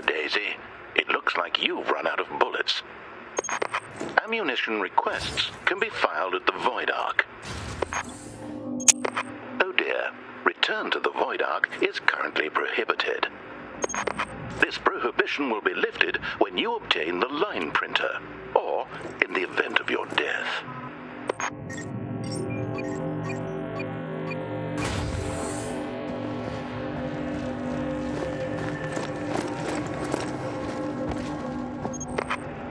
Daisy. It looks like you've run out of bullets. Ammunition requests can be filed at the Void Ark. Oh dear, return to the Void Ark is currently prohibited. This prohibition will be lifted when you obtain the line printer, or in the event of your death.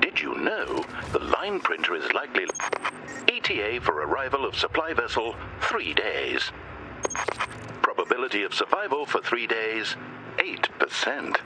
Did you know the line printer is likely ETA for arrival of supply vessel 3 days? Probability of survival for 3 days, 8%.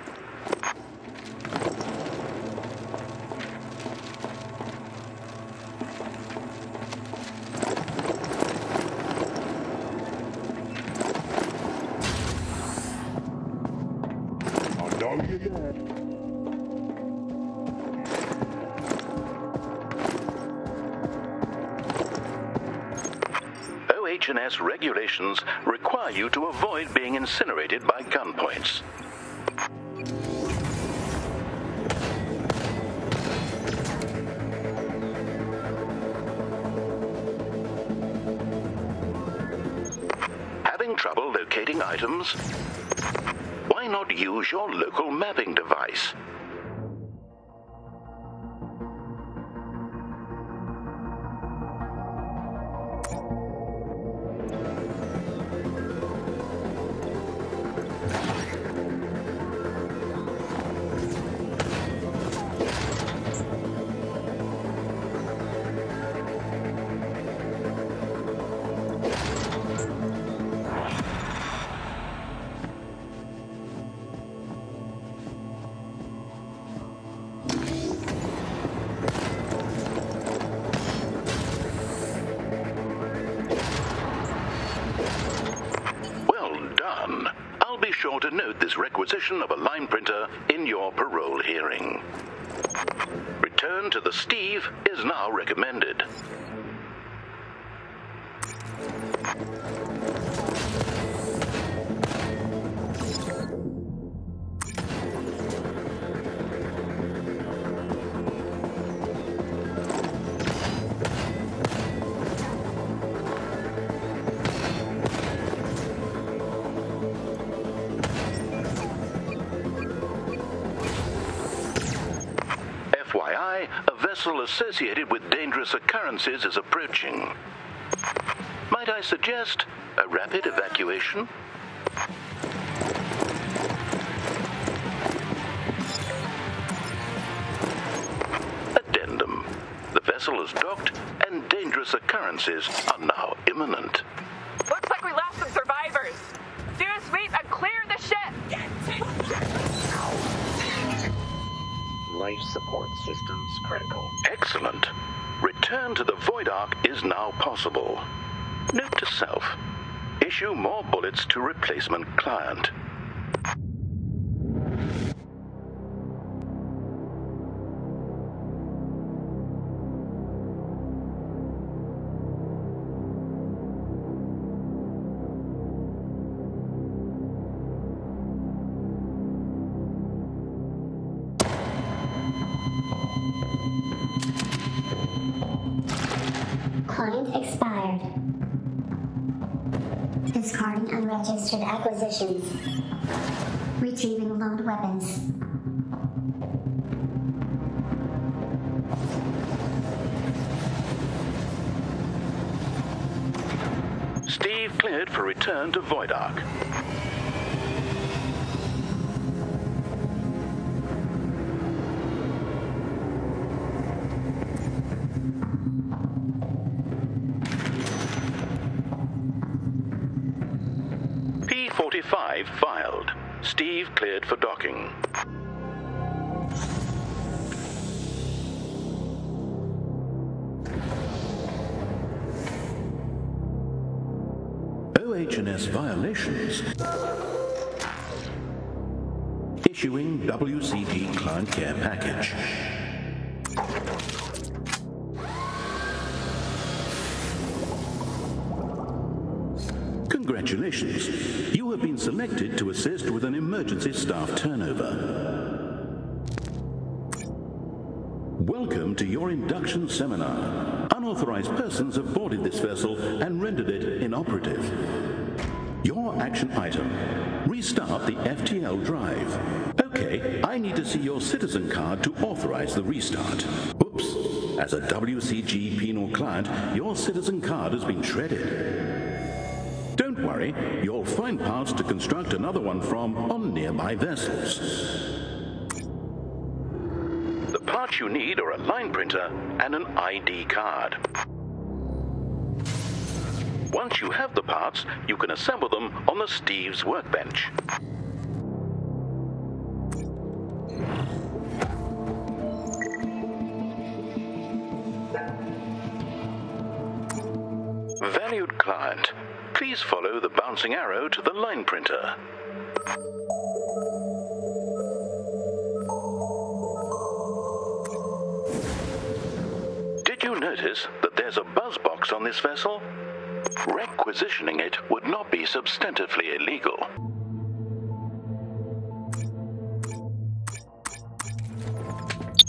OH&S regulations require you to avoid being incinerated by gunpoints. Having trouble locating items? Why not use your local mapping device? To note this requisition of a line printer in your parole hearing. Return to the Steve is now recommended. Associated with dangerous occurrences is approaching. Might I suggest a rapid evacuation? Addendum. The vessel is docked and dangerous occurrences are now imminent. Looks like we lost some survivors. Steer sweep and clear the ship! Life support systems critical. Excellent. Return to the Void Ark is now possible. Note to self. Issue more bullets to replacement client. Discarding unregistered acquisitions. Retrieving load weapons. Steve cleared for return to Void Ark. P-45 filed. Steve cleared for docking. OH&S violations. Issuing WCP client care package. Congratulations, you have been selected to assist with an emergency staff turnover. Welcome to your induction seminar. Unauthorized persons have boarded this vessel and rendered it inoperative. Your action item. Restart the FTL drive. Okay, I need to see your citizen card to authorize the restart. Oops, as a WCG penal client, your citizen card has been shredded. Don't worry, you'll find parts to construct another one from on nearby vessels. What you need are a line printer and an ID card. Once you have the parts, you can assemble them on the Steve's workbench. Valued client, please follow the bouncing arrow to the line printer. Notice that there's a buzz box on this vessel? Requisitioning it would not be substantively illegal.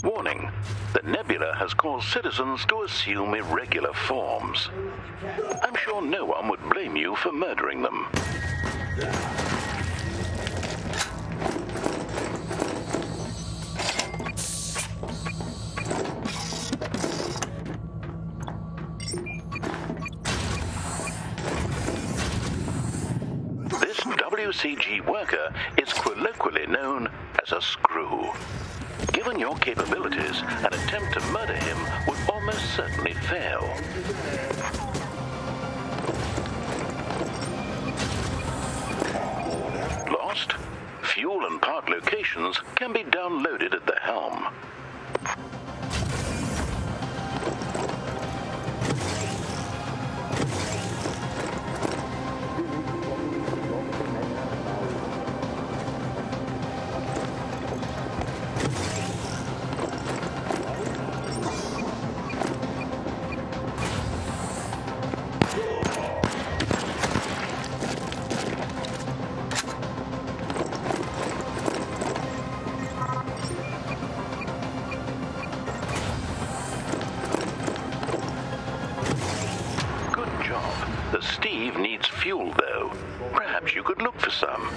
Warning, the nebula has caused citizens to assume irregular forms. I'm sure no one would blame you for murdering them. WCG worker is colloquially known as a screw. Given your capabilities, an attempt to murder him would almost certainly fail. Lost? Fuel and part locations can be downloaded at the helm. Steve needs fuel, though. Perhaps you could look for some.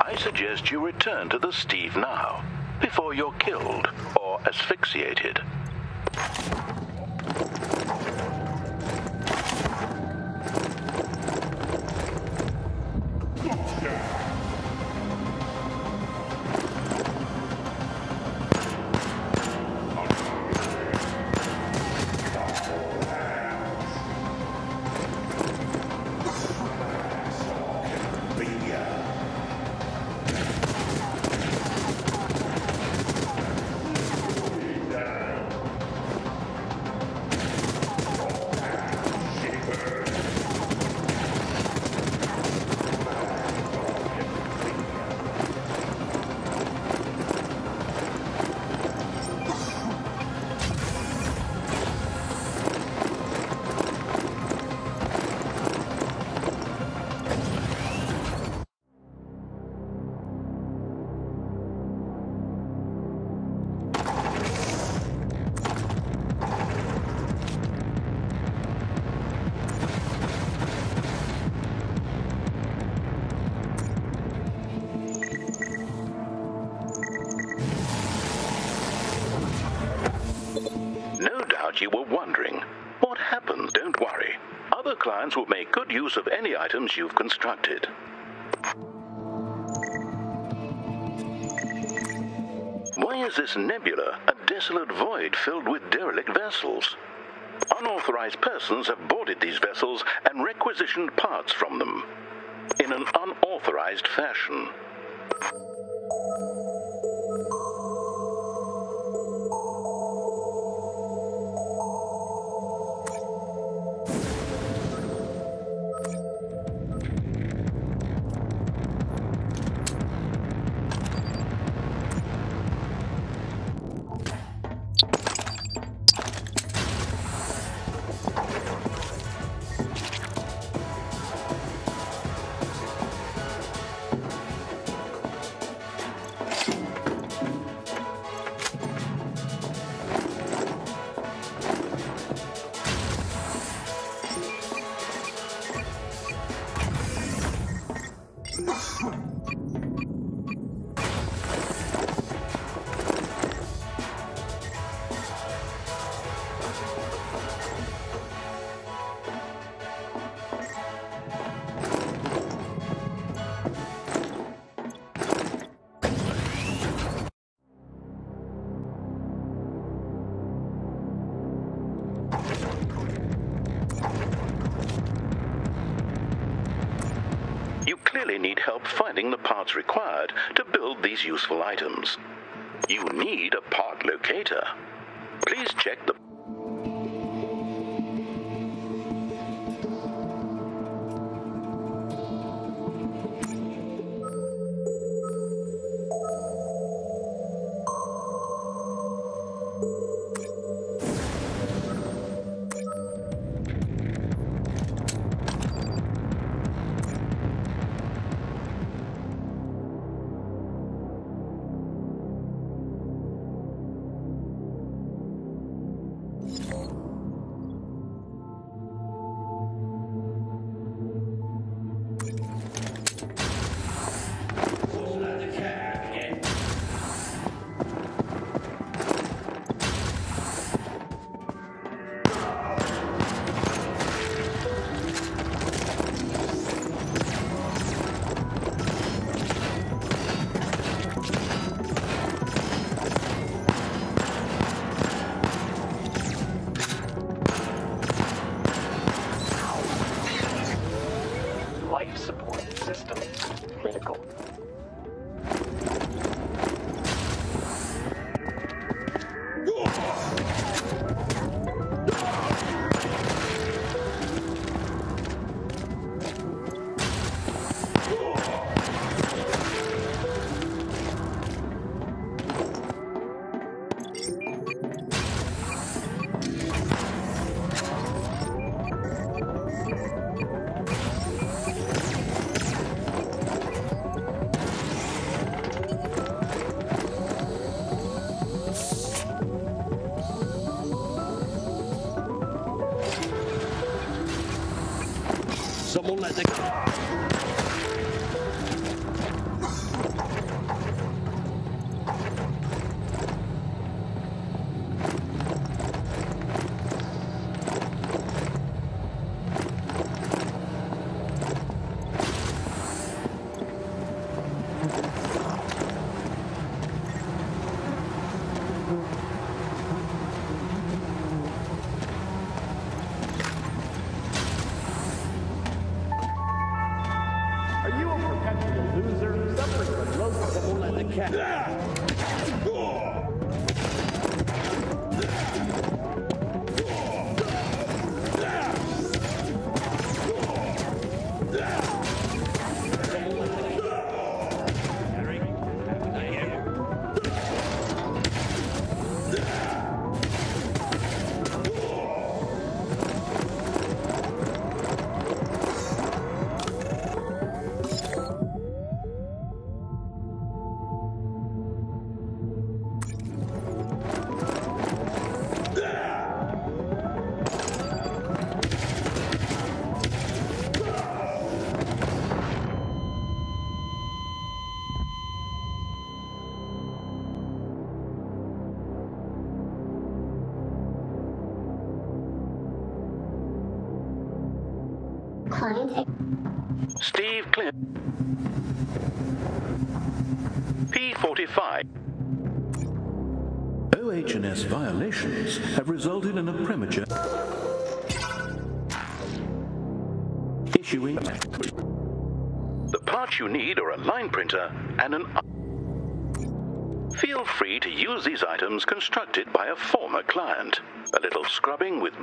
I suggest you return to the Steve now, before you're killed or asphyxiated. You were wondering what happened. Don't worry, other clients will make good use of any items you've constructed. Why is this nebula a desolate void filled with derelict vessels? Unauthorized persons have boarded these vessels and requisitioned parts from them in an unauthorized fashion. really need help finding the parts required to build these useful items. You need a part locator. Please check the... Steve, clear. P45. OH&S violations have resulted in a premature issuing. The parts you need are a line printer and an... Feel free to use these items constructed by a former client. A little scrubbing with...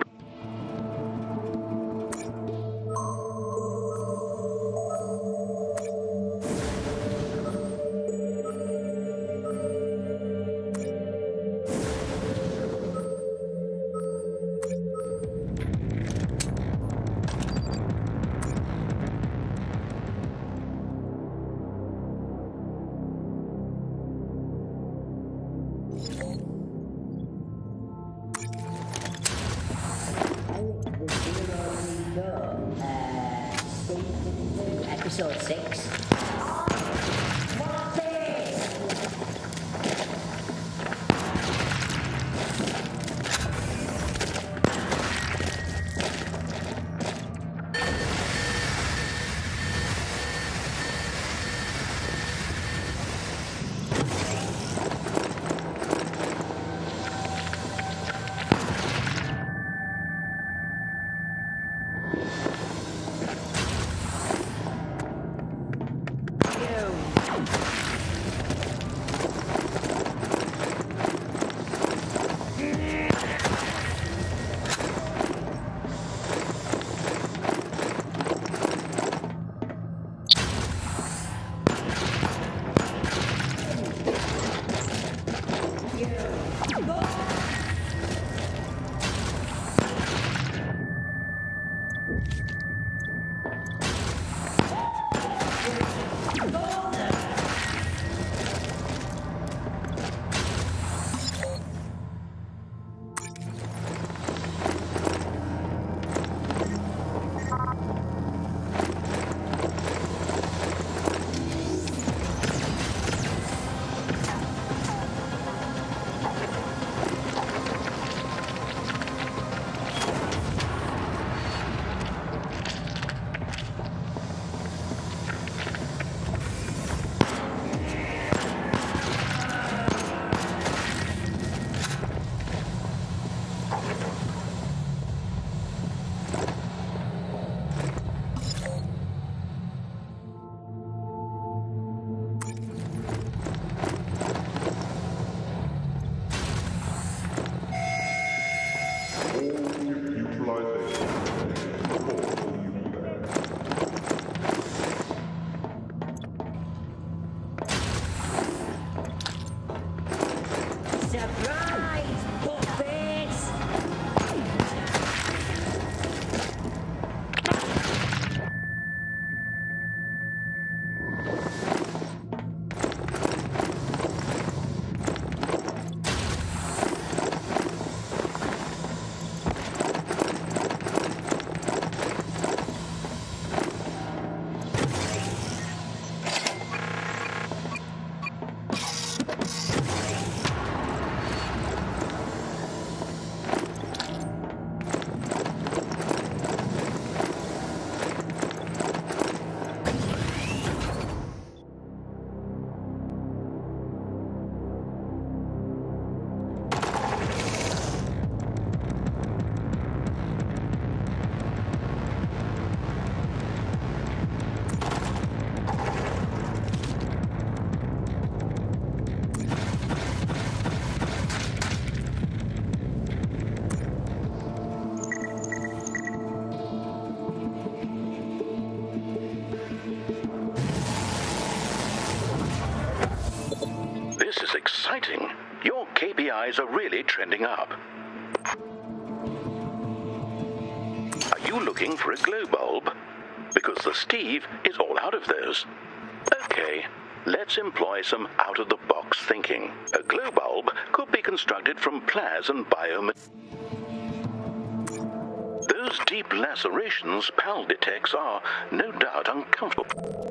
That's exciting. Your KPIs are really trending up. Are you looking for a glow bulb? Because the Steve is all out of those. Okay, let's employ some out-of-the-box thinking. A glow bulb could be constructed from plas and biomaterials. Those deep lacerations PAL detects are, no doubt, uncomfortable.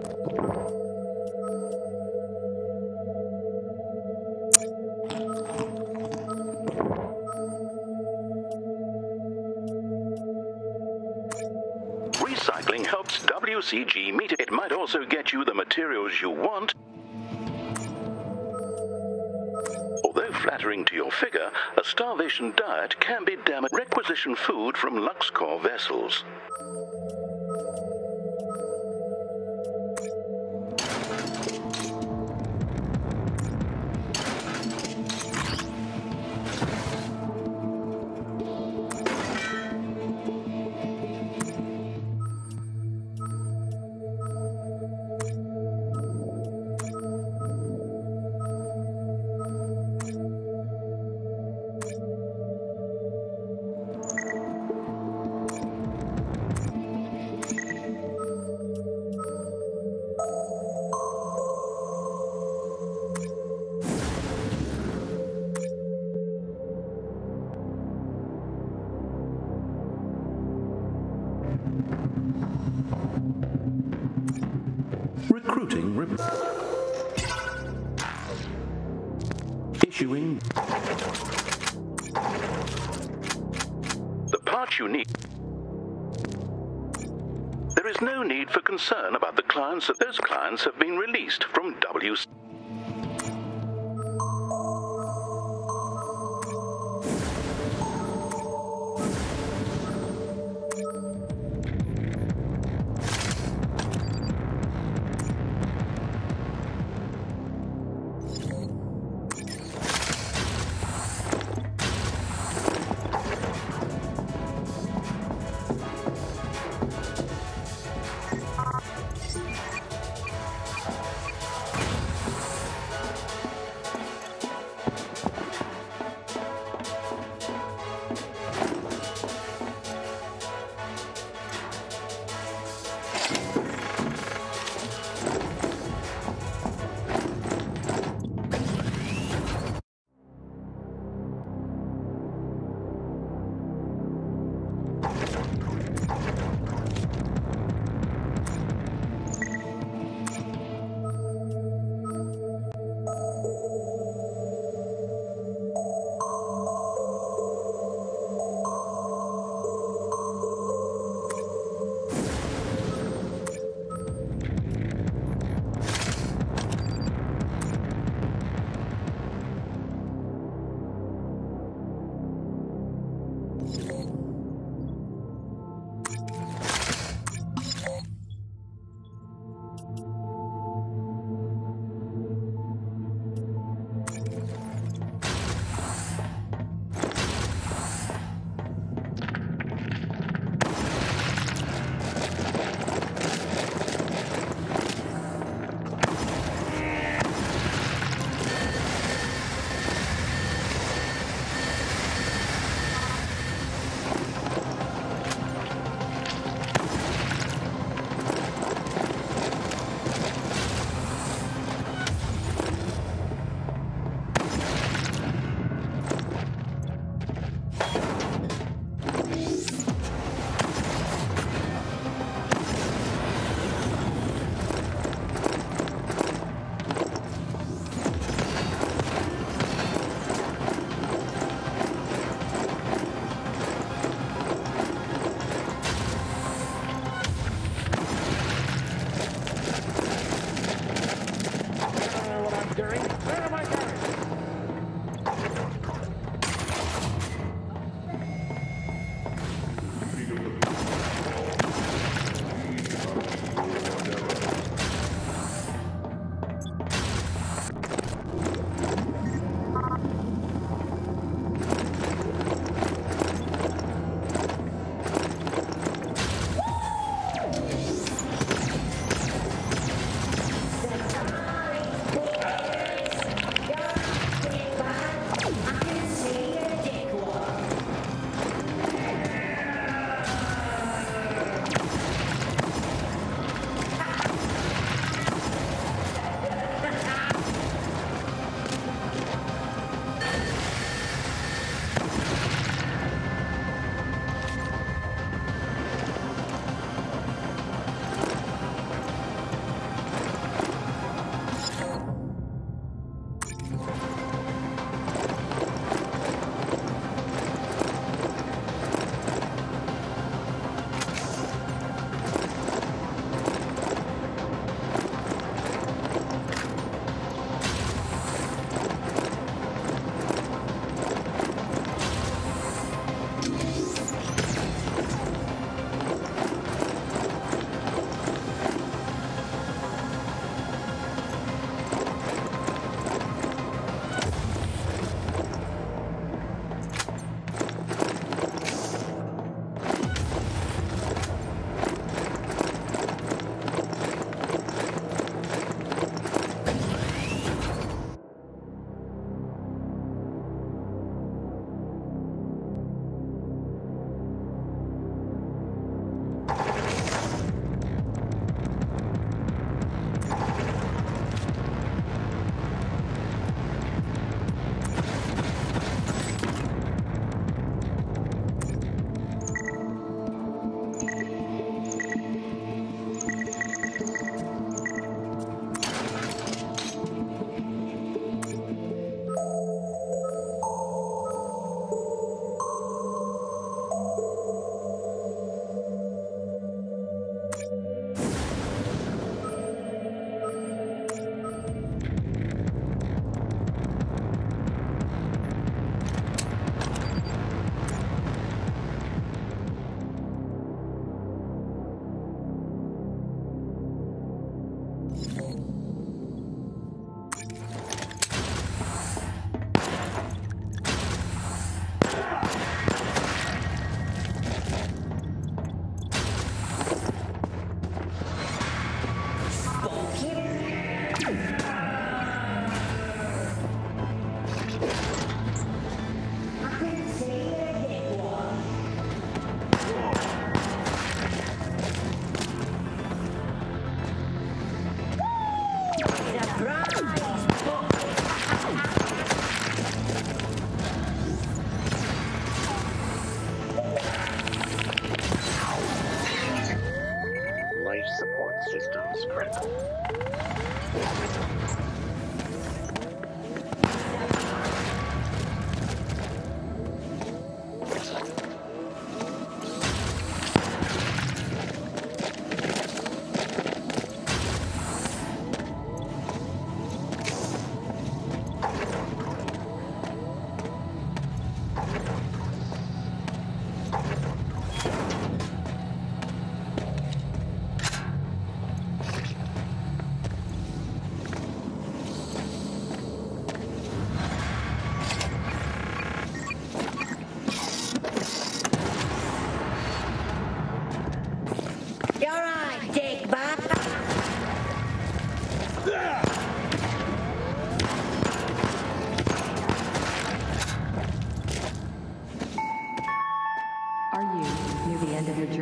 Recycling helps WCG meet it. It might also get you the materials you want. Although flattering to your figure, a starvation diet can be damaging. Requisition food from Luxcor vessels. Issuing. The parts you need. There is no need for concern about the clients. Those clients have been released from WCP.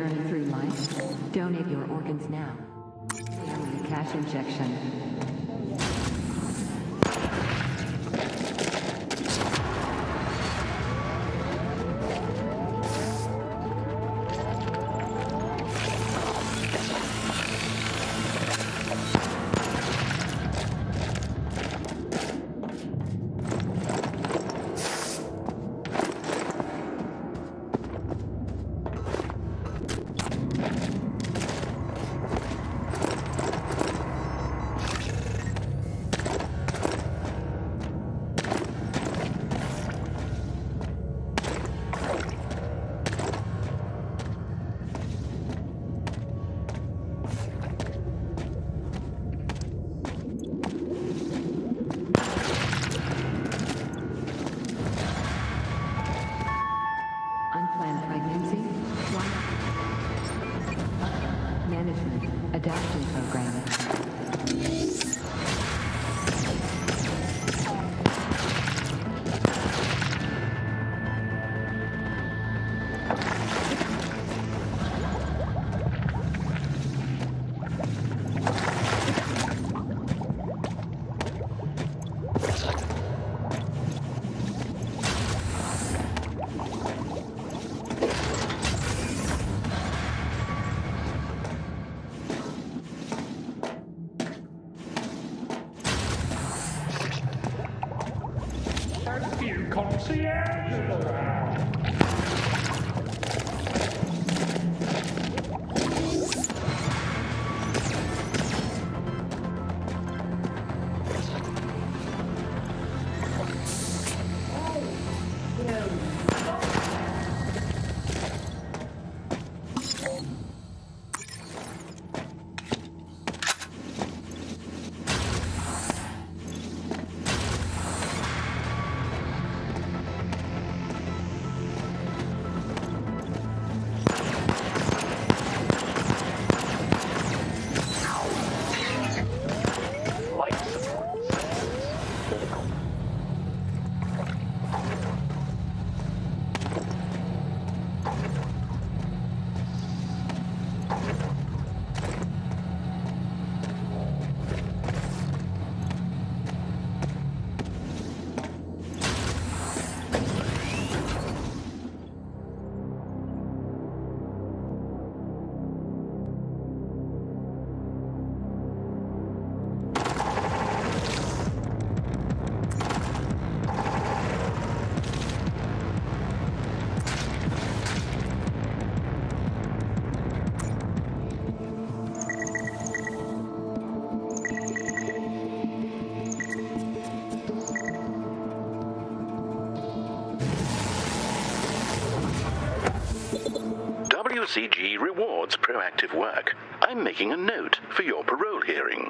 journey through life? Donate your organs now. Family cash injection. WCG rewards proactive work. I'm making a note for your parole hearing.